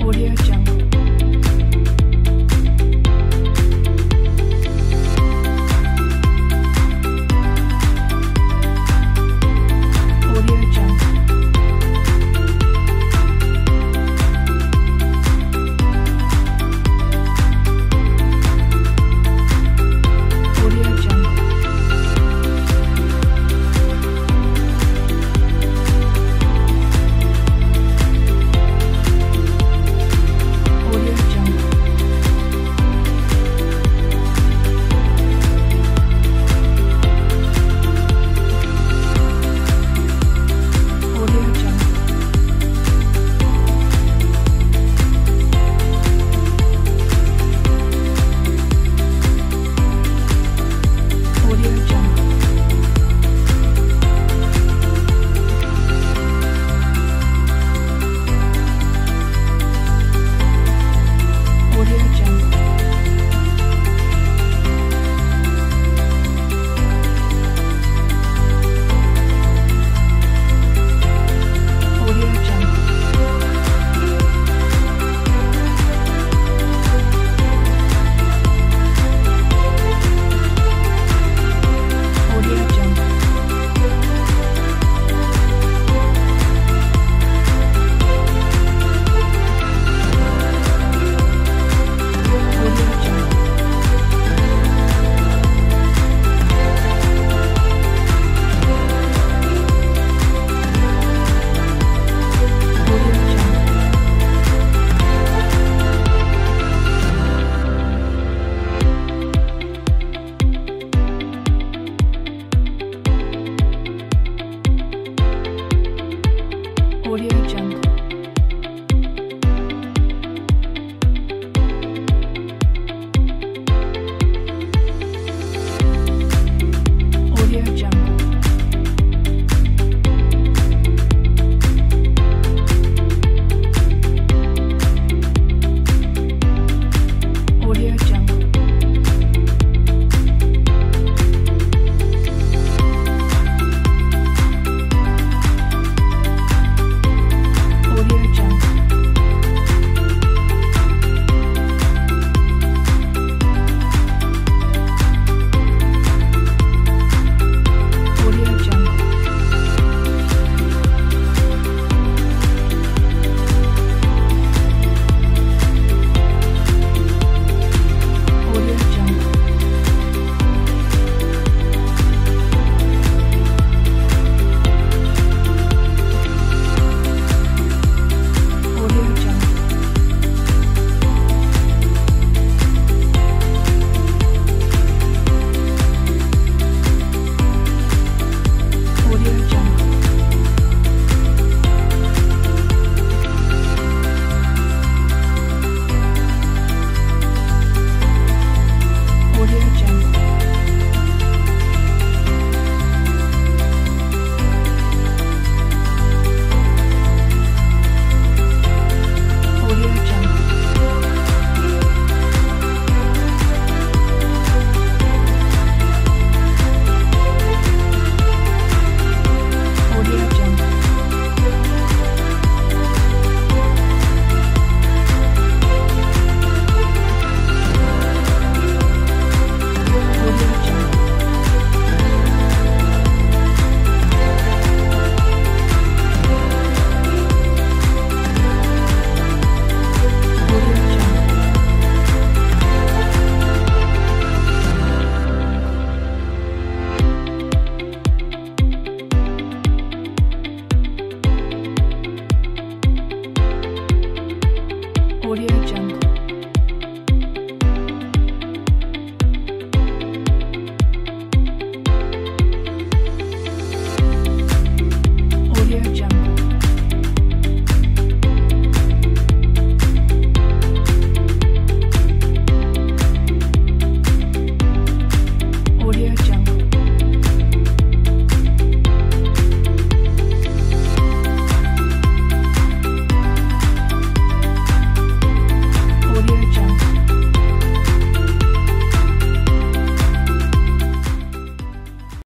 Audio Jungle. Audio Jungle. Audio Jungle. Audio Jungle. Audio Jungle.